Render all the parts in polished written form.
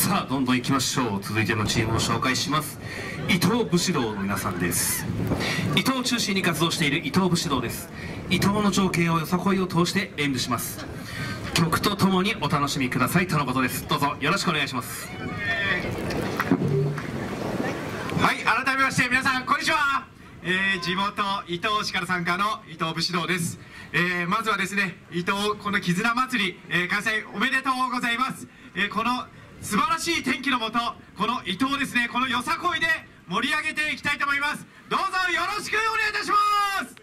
さあどんどんいきましょう。続いてのチームを紹介します。伊東武士道の皆さんです。伊東を中心に活動している伊東武士道です。伊東の情景をよさこいを通して演舞します。曲とともにお楽しみくださいとのことです。どうぞよろしくお願いします。はい、改めまして皆さんこんにちは。地元伊東市から参加の伊東武士道です。まずはですね、伊東この絆祭り、開催おめでとうございます。この素晴らしい天気のもと、この伊東ですね、このよさこいで盛り上げていきたいと思います。どうぞよろしくお願いいたします。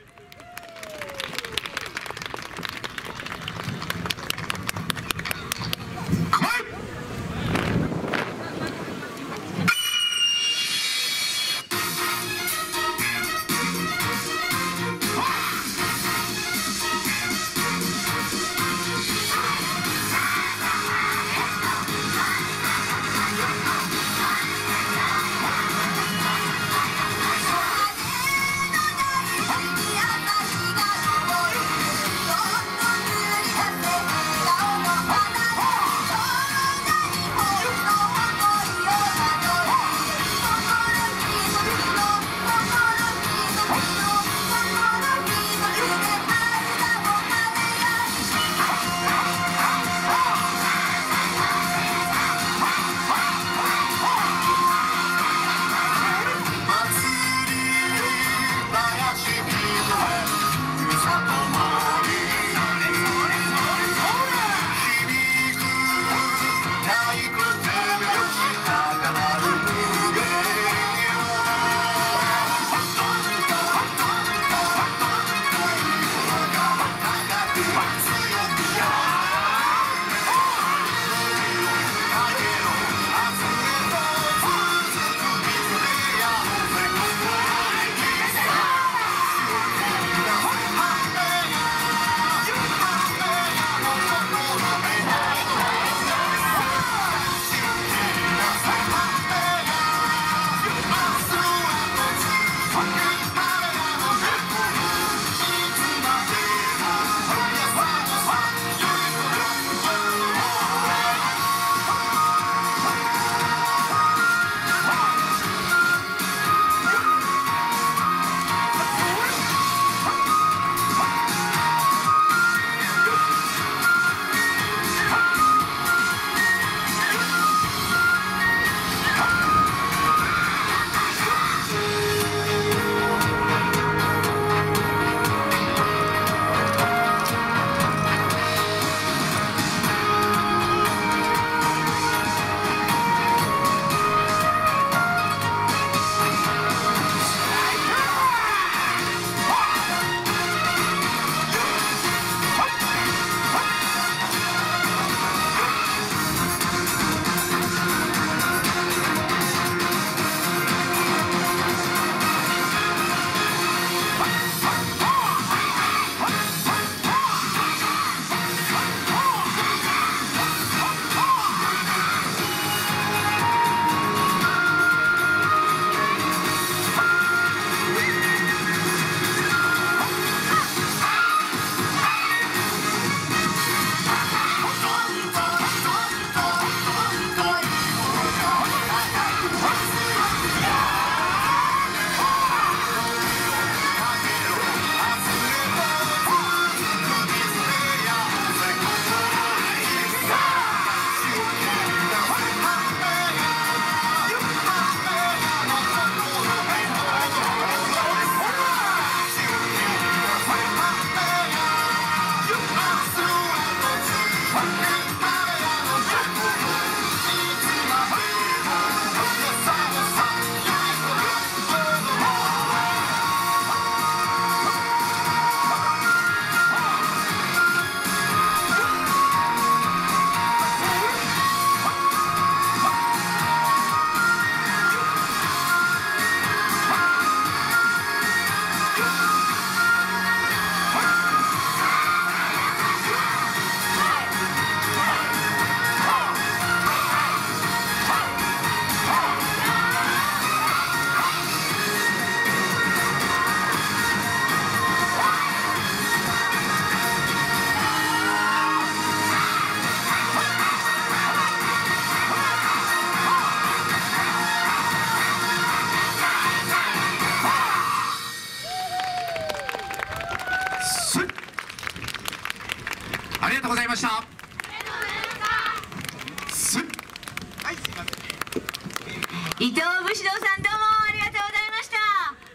伊藤武士堂さん、どうもありがとうございました。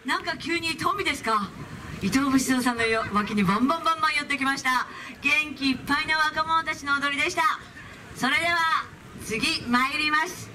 なんか急にトンビですか。伊藤武士堂さんの脇にバンバンバンバン寄ってきました。元気いっぱいの若者たちの踊りでした。それでは次参ります。